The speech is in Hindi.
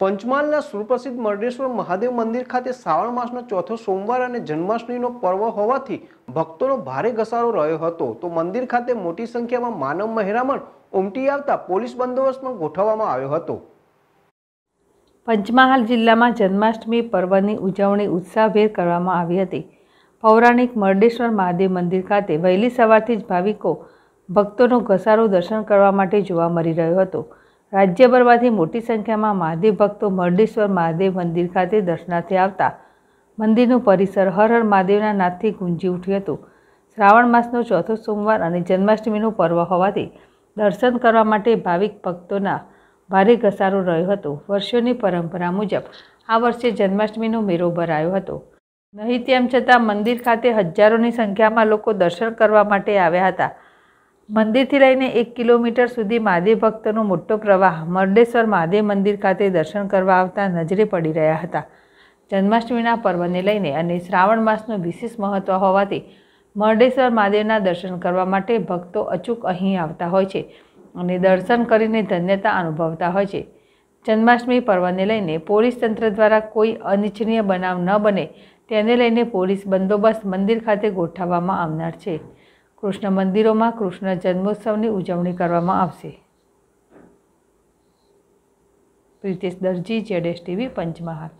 पंचमहालना सुप्रसिद्ध मर्डेश्वर महादेव मंदिर खाते श्रावण मासनो चौथो सोमवार अने जन्माष्टमीनो पर्व होवाथी भक्तोनो भारे घसारो रह्यो हतो। तो मंदिर खाते मोटी संख्यामां मानव महेरामण उमटी आवता पोलीस बंदोबस्त पण गोठववामां आव्यो हतो। पंचमहाल जिल्लामां जन्माष्टमी पर्वनी उजवणी उत्साहभेर करवामां आवी हती। पौराणिक मर्डेश्वर महादेव मंदिर खाते वहेली सवारथी ज भाविको भक्तोनो घसारो दर्शन करवा माटे जोवा मळी रह्यो हतो। राज्यभर में मोटी संख्या में महादेव भक्त मर्डेश्वर महादेव मंदिर खाते दर्शनार्थे आता मंदिर परिसर हर हर महादेव नाद से गूंजी उठ्यो। श्रावण मासनो चौथो सोमवार और जन्माष्टमी पर्व होवाथी दर्शन करवा माटे भाविक भक्तों भारे घसारो रह्यो हतो। वर्षोनी परंपरा मुजब आ वर्षे जन्माष्टमी मेरो भरायो हतो। नहीं तेम छतां मंदिर खाते हजारों संख्या में लोग दर्शन करवा माटे आव्या हता। मंदिर थी लईने 1 किलोमीटर सुधी महादेव भक्तों मोटो प्रवाह मर्डेश्वर महादेव मंदिर खाते दर्शन करवा आवता नजरे पड़ी रहा था। जन्माष्टमीना पर्वने लईने अने श्रावण मासनो विशेष महत्व होवाथी मर्डेश्वर महादेवना दर्शन करवा माटे भक्तो अचूक अहीं आवता होय छे अने दर्शन करीने धन्यता अनुभवता होय छे। जन्माष्टमी पर्वने लईने पोलीस तंत्र द्वारा कोई अनिच्छनीय बनाव न बने तेने लईने पोलीस बंदोबस्त मंदिर खाते गोठववामां आवनार छे। कृष्ण मंदिरों में कृष्ण जन्मोत्सव की उजवणी करवामां आवशे। प्रितेश दर्जी ZSTV पंचमहाल।